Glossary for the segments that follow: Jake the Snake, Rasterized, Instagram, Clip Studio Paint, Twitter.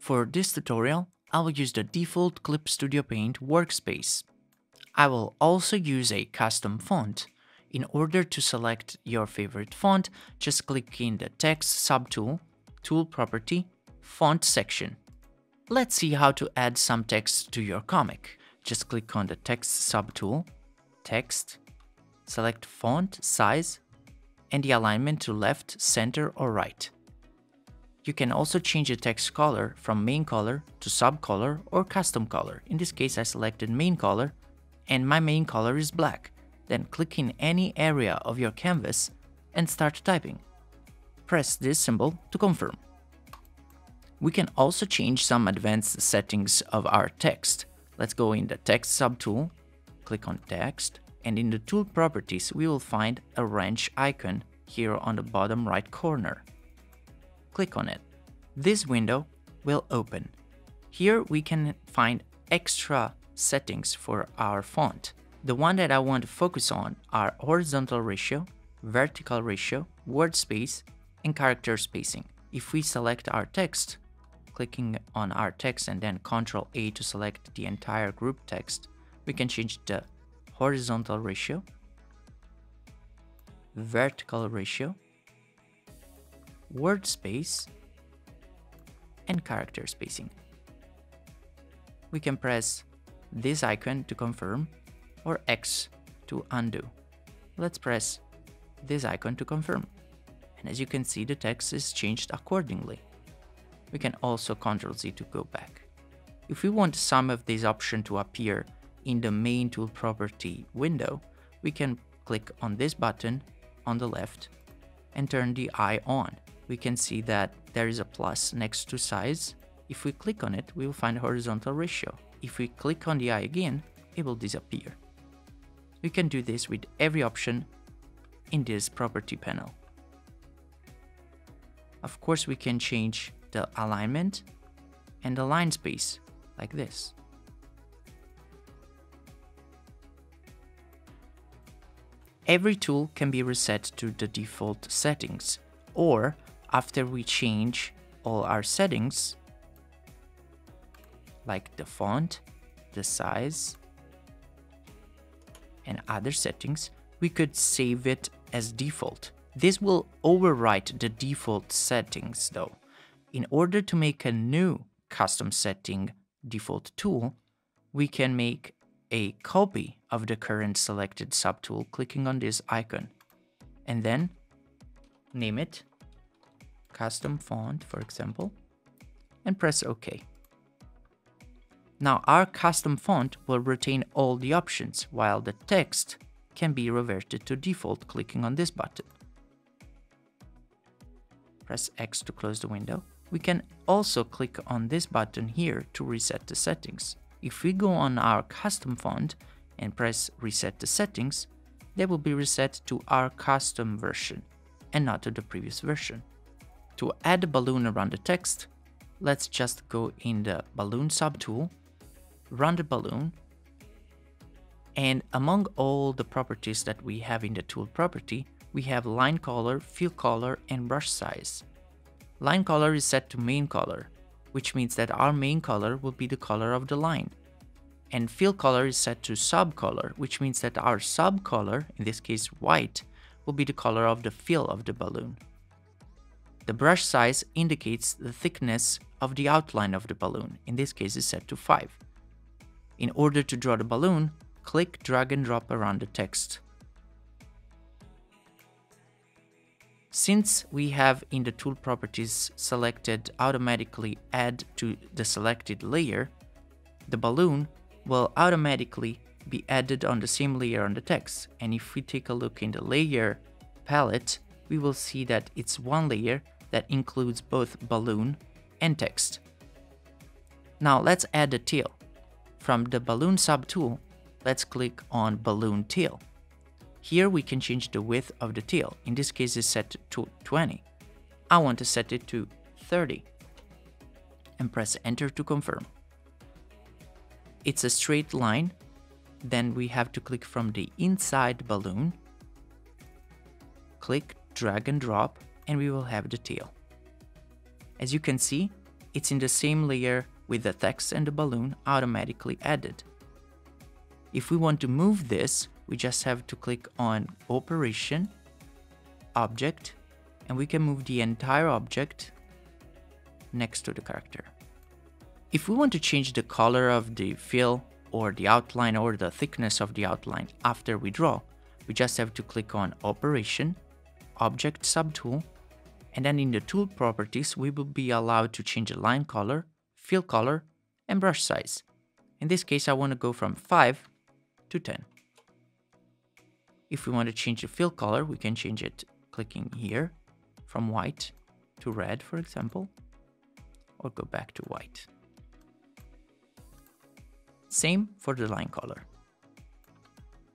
For this tutorial, I will use the default Clip Studio Paint workspace. I will also use a custom font. In order to select your favorite font, just click in the Text subtool, Tool Property, Font section. Let's see how to add some text to your comic. Just click on the Text subtool, Text, select Font, Size, and the alignment to left, center, or right. You can also change the text color from main color to sub color or custom color. In this case, I selected main color and my main color is black. Then click in any area of your canvas and start typing. Press this symbol to confirm. We can also change some advanced settings of our text. Let's go in the Text subtool, click on Text, and in the Tool Properties we will find a wrench icon here on the bottom right corner. Click on it. This window will open. Here we can find extra settings for our font. The one that I want to focus on are horizontal ratio, vertical ratio, word space, and character spacing. If we select our text, clicking on our text and then Ctrl A to select the entire group text, we can change the horizontal ratio, vertical ratio, word space, and character spacing. We can press this icon to confirm, or X to undo. Let's press this icon to confirm. And as you can see, the text is changed accordingly. We can also Ctrl Z to go back. If we want some of these options to appear in the main tool property window, we can click on this button on the left and turn the eye on. We can see that there is a plus next to size. If we click on it, we will find horizontal ratio. If we click on the eye again, it will disappear. We can do this with every option in this property panel. Of course, we can change the alignment and the line space like this. Every tool can be reset to the default settings, or after we change all our settings, like the font, the size, and other settings, we could save it as default. This will overwrite the default settings though. In order to make a new custom setting default tool, we can make a copy of the current selected subtool clicking on this icon and then name it custom font, for example, and press OK. Now our custom font will retain all the options, while the text can be reverted to default clicking on this button. Press X to close the window. We can also click on this button here to reset the settings. If we go on our custom font and press reset the settings, they will be reset to our custom version and not to the previous version. To add a balloon around the text, let's just go in the balloon subtool, run the balloon, and among all the properties that we have in the tool property, we have line color, fill color, and brush size. Line color is set to main color, which means that our main color will be the color of the line. And fill color is set to sub color, which means that our sub color, in this case white, will be the color of the fill of the balloon. The brush size indicates the thickness of the outline of the balloon, in this case is set to 5. In order to draw the balloon, click, drag and drop around the text. Since we have in the tool properties selected automatically add to the selected layer, the balloon will automatically be added on the same layer on the text. And if we take a look in the layer palette, we will see that it's one layer that includes both balloon and text. Now let's add a tail. From the balloon subtool, let's click on balloon tail. Here we can change the width of the tail. In this case, it's set to 20. I want to set it to 30 and press enter to confirm. It's a straight line. Then we have to click from the inside balloon, click, drag and drop, and we will have the tail. As you can see, it's in the same layer with the text and the balloon automatically added. If we want to move this, we just have to click on Operation, Object, and we can move the entire object next to the character. If we want to change the color of the fill or the outline or the thickness of the outline after we draw, we just have to click on Operation, Object Subtool, and then in the tool properties, we will be allowed to change the line color, fill color, and brush size. In this case, I want to go from 5 to 10. If we want to change the fill color, we can change it clicking here from white to red, for example, or go back to white. Same for the line color.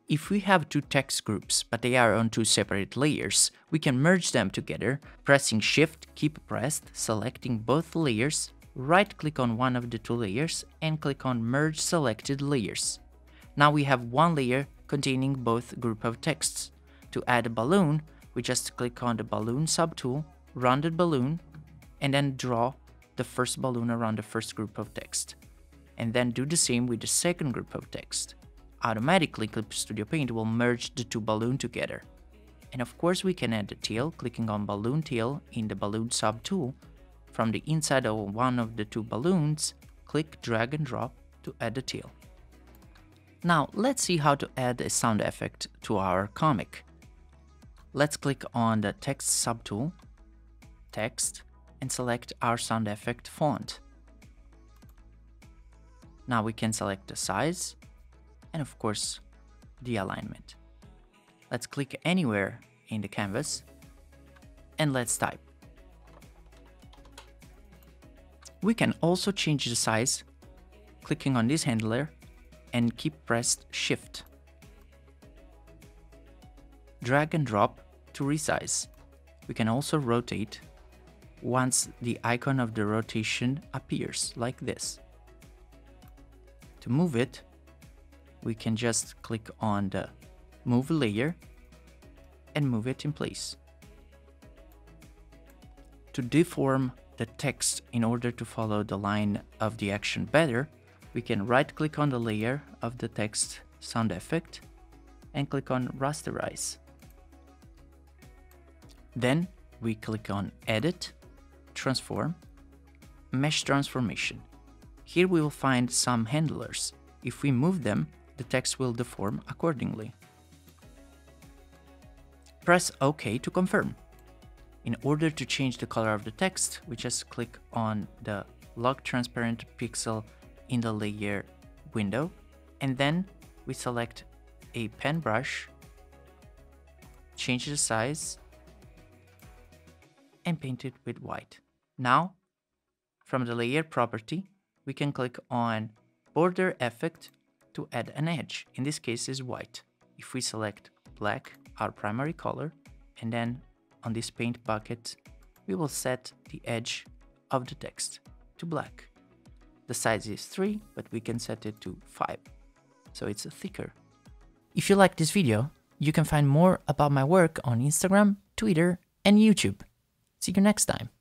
If we have two text groups, but they are on two separate layers, we can merge them together, pressing Shift, keep pressed, selecting both layers, right-click on one of the two layers, and click on Merge Selected Layers. Now we have one layer containing both group of texts. To add a balloon, we just click on the Balloon subtool, Rounded Balloon, and then draw the first balloon around the first group of text. And then do the same with the second group of text. Automatically, Clip Studio Paint will merge the two balloons together. And of course, we can add the tail, clicking on Balloon Tail in the Balloon subtool. From the inside of one of the two balloons, click, drag and drop to add the tail. Now, let's see how to add a sound effect to our comic. Let's click on the Text subtool, Text, and select our sound effect font. Now we can select the size, and of course, the alignment. Let's click anywhere in the canvas, and let's type. We can also change the size, clicking on this handler, and keep pressed Shift. Drag and drop to resize. We can also rotate once the icon of the rotation appears, like this. To move it, we can just click on the Move Layer and move it in place. To deform the text in order to follow the line of the action better, we can right-click on the layer of the text sound effect and click on Rasterize. Then we click on Edit, Transform, Mesh Transformation. Here we will find some handlers. If we move them, the text will deform accordingly. Press OK to confirm. In order to change the color of the text, we just click on the Lock Transparent Pixel in the layer window, and then we select a pen brush, change the size, and paint it with white. Now, from the layer property, we can click on Border Effect to add an edge. In this case, is white. If we select black, our primary color, and then on this paint bucket, we will set the edge of the text to black. The size is 3, but we can set it to 5, so it's thicker. If you like this video, you can find more about my work on Instagram, Twitter, and YouTube. See you next time.